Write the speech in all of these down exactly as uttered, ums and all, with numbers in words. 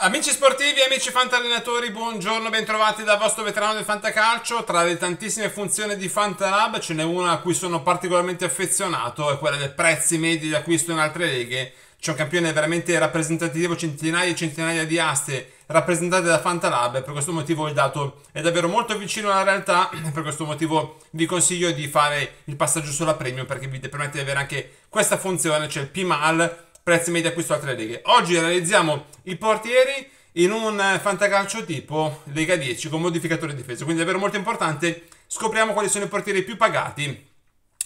Amici sportivi, amici fantallenatori, buongiorno, bentrovati dal vostro veterano del fantacalcio. Tra le tantissime funzioni di Fantalab ce n'è una a cui sono particolarmente affezionato, è quella dei prezzi medi di acquisto in altre leghe. C'è un campione veramente rappresentativo, centinaia e centinaia di aste rappresentate da Fantalab. Per questo motivo il dato è davvero molto vicino alla realtà, per questo motivo vi consiglio di fare il passaggio sulla Premium, perché vi permette di avere anche questa funzione, cioè il P M A L, prezzi medi acquisto altre leghe. Oggi realizziamo i portieri in un fantacalcio tipo Lega dieci con modificatore difesa, quindi è davvero molto importante. Scopriamo quali sono i portieri più pagati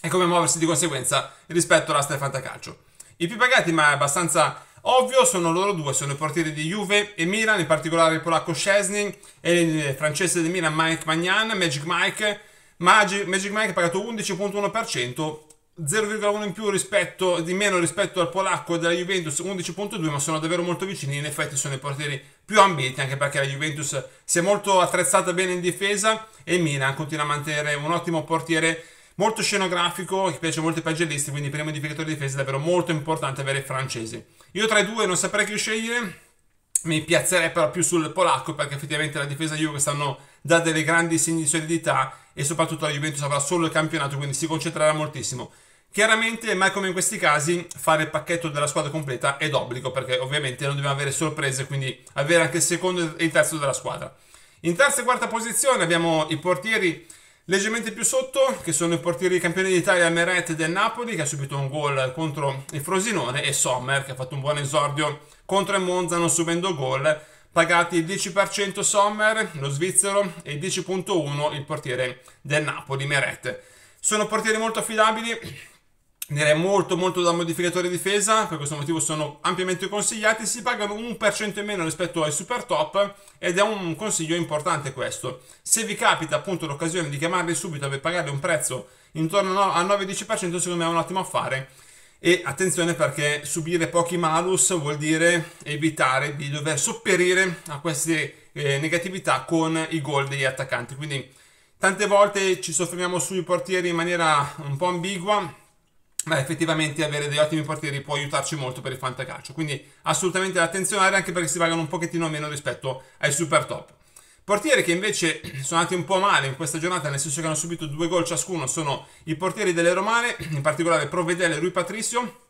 e come muoversi di conseguenza rispetto all'asta del fantacalcio. I più pagati, ma è abbastanza ovvio, sono loro due, sono i portieri di Juve e Milan, in particolare il polacco Szczesny e il francese di Milan Mike Maignan, Magic Mike. Magic Mike ha pagato undici virgola uno per cento, zero virgola uno in più rispetto, di meno rispetto al polacco della Juventus, undici virgola due, ma sono davvero molto vicini. In effetti sono i portieri più ambiti, anche perché la Juventus si è molto attrezzata bene in difesa e il Milan continua a mantenere un ottimo portiere, molto scenografico, che piace molto ai pagellisti, quindi per i modificatori di difesa è davvero molto importante avere i francesi. Io tra i due non saprei chi scegliere, mi piazzerei però più sul polacco, perché effettivamente la difesa Juve quest'anno dà delle grandi segni di solidità e soprattutto la Juventus avrà solo il campionato, quindi si concentrerà moltissimo. Chiaramente, mai come in questi casi, fare il pacchetto della squadra completa è d'obbligo, perché ovviamente non dobbiamo avere sorprese, quindi avere anche il secondo e il terzo della squadra. In terza e quarta posizione abbiamo i portieri leggermente più sotto, che sono i portieri campioni d'Italia Meret del Napoli, che ha subito un gol contro il Frosinone, e Sommer, che ha fatto un buon esordio contro il Monza non subendo gol, pagati il dieci per cento Sommer, lo svizzero, e il dieci virgola uno per cento il portiere del Napoli, Meret. Sono portieri molto affidabili, direi molto molto da modificatore difesa, per questo motivo sono ampiamente consigliati, si pagano un per cento in meno rispetto ai super top ed è un consiglio importante questo. Se vi capita appunto l'occasione di chiamarli subito per pagare un prezzo intorno al nove dieci per cento, secondo me è un ottimo affare. E attenzione, perché subire pochi malus vuol dire evitare di dover sopperire a queste eh, negatività con i gol degli attaccanti, quindi tante volte ci soffermiamo sui portieri in maniera un po' ambigua, ma effettivamente avere degli ottimi portieri può aiutarci molto per il fantacalcio, quindi assolutamente da attenzionare, anche perché si pagano un pochettino meno rispetto ai super top. Portieri che invece sono andati un po' male in questa giornata, nel senso che hanno subito due gol ciascuno, sono i portieri delle romane, in particolare Provedel e Rui Patricio.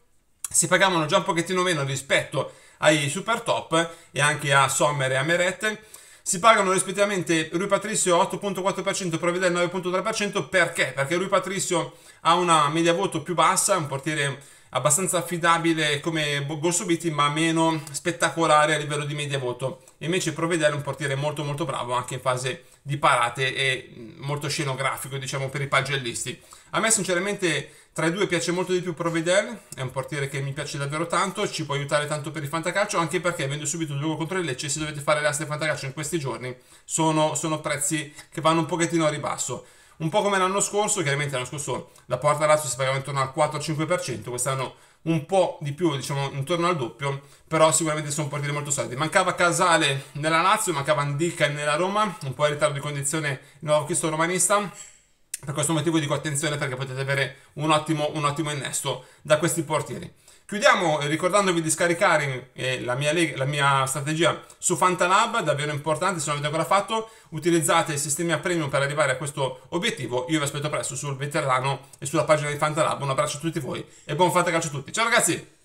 Si pagavano già un pochettino meno rispetto ai super top e anche a Sommer e a Meret. Si pagano rispettivamente Rui Patricio otto virgola quattro per cento, Provedel nove virgola tre per cento. Perché? Perché Rui Patricio ha una media voto più bassa, è un portiere abbastanza affidabile come gol subiti, ma meno spettacolare a livello di media voto. E invece Provedel è un portiere molto molto bravo anche in fase di parate e molto scenografico, diciamo, per i pagellisti. A me sinceramente tra i due piace molto di più Provedel, è un portiere che mi piace davvero tanto, ci può aiutare tanto per il fantacalcio, anche perché avendo subito due gol contro il Lecce, se dovete fare le aste fantacalcio in questi giorni sono, sono prezzi che vanno un pochettino a ribasso. Un po' come l'anno scorso, chiaramente l'anno scorso la Porta Lazio si pagava intorno al quattro cinque per cento, quest'anno un po' di più, diciamo intorno al doppio, però sicuramente sono portieri molto solidi. Mancava Casale nella Lazio, mancava Andica nella Roma, un po' in ritardo di condizione il nuovo acquisto romanista. Per questo motivo dico attenzione, perché potete avere un ottimo, un ottimo innesto da questi portieri. Chiudiamo ricordandovi di scaricare eh, la, mia la mia strategia su Fantalab, davvero importante, se non avete ancora fatto, utilizzate il sistema premium per arrivare a questo obiettivo. Io vi aspetto presto sul veterano e sulla pagina di Fantalab, un abbraccio a tutti voi e buon fantacalcio a tutti, ciao ragazzi!